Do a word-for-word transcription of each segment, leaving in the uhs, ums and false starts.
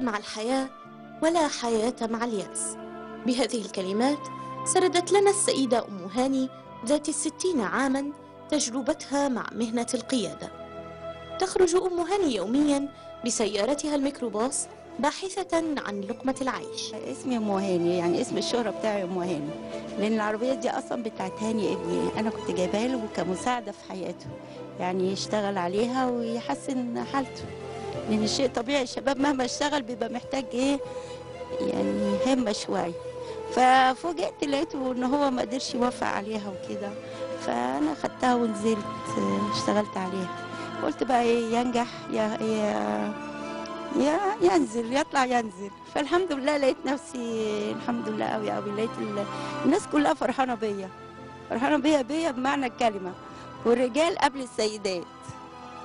مع الحياة ولا حياة مع اليأس. بهذه الكلمات سردت لنا السيدة أم هاني ذات الستين عاماً تجربتها مع مهنة القيادة. تخرج أم هاني يومياً بسيارتها الميكروباص باحثة عن لقمة العيش. اسمي أم هاني، يعني اسم الشهرة بتاعي أم هاني، لأن العربية دي أصلاً بتاعت هاني ابني، أنا كنت جايبها له كمساعدة في حياته، يعني يشتغل عليها ويحسن حالته، لأن الشيء طبيعي الشباب مهما اشتغل بيبقى محتاج إيه يعني همة شوية. ففوجئت لقيته إن هو ما قدرش يوافق عليها وكده، فأنا خدتها ونزلت اشتغلت عليها، قلت بقى إيه ينجح يا يا يا ينزل يطلع ينزل. فالحمد لله لقيت نفسي الحمد لله قوي قوي، لقيت الناس كلها فرحانه بيا فرحانه بيا بيا بمعنى الكلمه، والرجال قبل السيدات.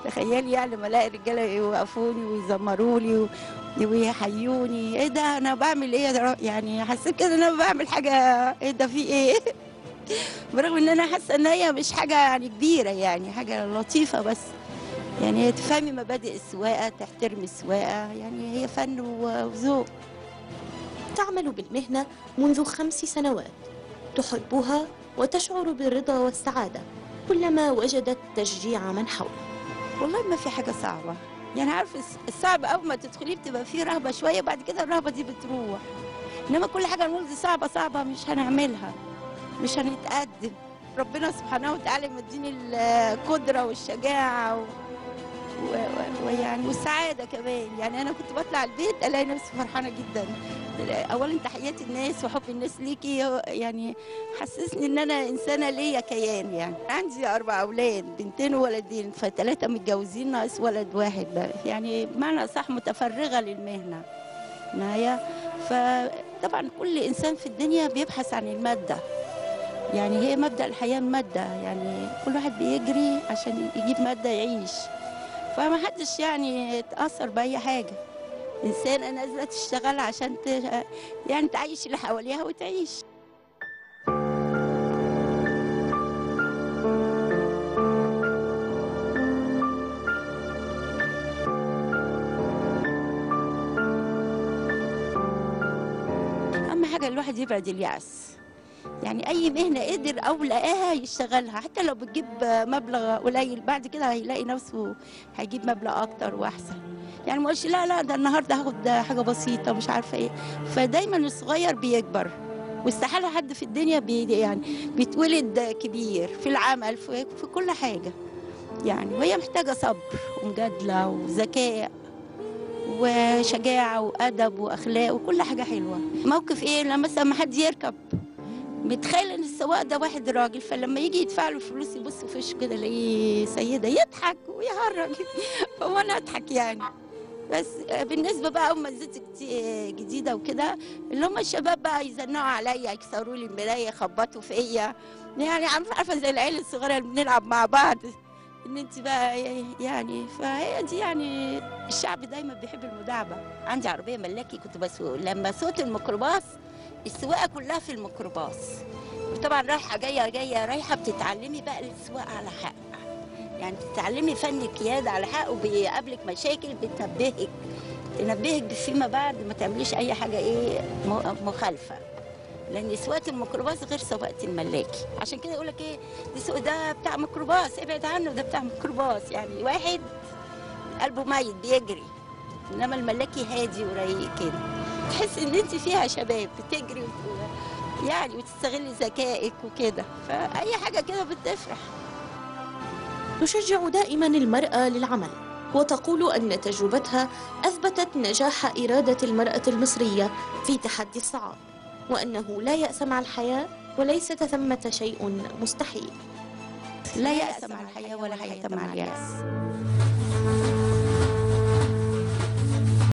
تخيلي يعني ما الاقي الرجاله يوقفوني ويزمروا لي ويحيوني، ايه ده انا بعمل ايه؟ يعني حسيت كده ان انا بعمل حاجه، ايه ده في ايه؟ برغم ان انا حاسه ان هي مش حاجه يعني كبيره، يعني حاجه لطيفه بس، يعني هي تفهمي مبادئ السواقة، تحترمي السواقة، يعني هي فن وذوق. تعمل بالمهنة منذ خمس سنوات، تحبها وتشعر بالرضا والسعادة كلما وجدت تشجيع من حولها. والله ما في حاجة صعبة، يعني عارفة الصعب أول ما تدخليه بتبقى فيه رهبة شوية، بعد كده الرهبة دي بتروح، إنما كل حاجة نقول دي صعبة صعبة مش هنعملها، مش هنتقدم. ربنا سبحانه وتعالى مديني القدرة والشجاعة و... ويعني والسعاده كمان. يعني انا كنت بطلع البيت الاقي نفسي فرحانه جدا، اولا تحيات الناس وحب الناس ليكي، يعني حسسني ان انا انسانه ليا كيان. يعني عندي اربع اولاد، بنتين وولدين، فثلاثه متجوزين ناقص ولد واحد بقى، يعني بمعنى صح متفرغه للمهنه نهايه. فطبعا كل انسان في الدنيا بيبحث عن الماده، يعني هي مبدا الحياه الماده، يعني كل واحد بيجري عشان يجيب ماده يعيش، فما حدش يعني اتأثر بأي حاجة. إنسانة نازلة تشتغل عشان ت... يعني تعيش اللي حواليها وتعيش. أهم حاجة الواحد يبعد اليأس، يعني أي مهنة قدر أو لقاها يشتغلها، حتى لو بتجيب مبلغ قليل بعد كده هيلاقي نفسه هيجيب مبلغ أكتر وأحسن. يعني ما قلش لا لا ده النهارده هاخد حاجة بسيطة مش عارفة إيه، فدايما الصغير بيكبر، واستحالة حد في الدنيا بي يعني بيتولد كبير في العمل في, في كل حاجة يعني، وهي محتاجة صبر ومجادلة وذكاء وشجاعة وأدب وأخلاق وكل حاجة حلوة. موقف إيه لما مثلا ما حد يركب، متخيل ان السواق ده واحد راجل، فلما يجي يدفع له الفلوس يبص في وشه كده الاقيه سيده، يضحك ويهرج وانا اضحك يعني. بس بالنسبه بقى اول ما نزلت جديده وكده اللي هم الشباب بقى يزنقوا عليا، يكسروا لي المرايه، يخبطوا فيا، يعني عارفه زي العيال الصغيره اللي بنلعب مع بعض ان انت بقى يعني. فهي دي يعني الشعب دايما بيحب المداعبه. عندي عربيه ملاكي كنت بسوق، لما سوقت الميكروباص السواقه كلها في الميكروباص، وطبعا رايحه جايه جايه رايحه بتتعلمي بقى السواقه على حق، يعني بتتعلمي فن القياده على حق، وبيقابلك مشاكل بتنبهك تنبهك فيما بعد ما تعمليش اي حاجه ايه مخالفه، لان سواقه الميكروباص غير سواقه الملاكي. عشان كده يقول لك ايه ده ده بتاع ميكروباص ابعد عنه، ده بتاع ميكروباص، يعني واحد قلبه ميت بيجري، انما الملاكي هادي ورايق كده، تحس ان انت فيها شباب بتجري يعني وتستغلي ذكائك وكده، فاي حاجه كده بتفرح. تشجع دائما المرأة للعمل، وتقول ان تجربتها اثبتت نجاح اراده المرأة المصرية في تحدي الصعاب، وانه لا يأس مع الحياة وليس ثمة شيء مستحيل. لا يأس مع الحياة ولا حياة مع اليأس.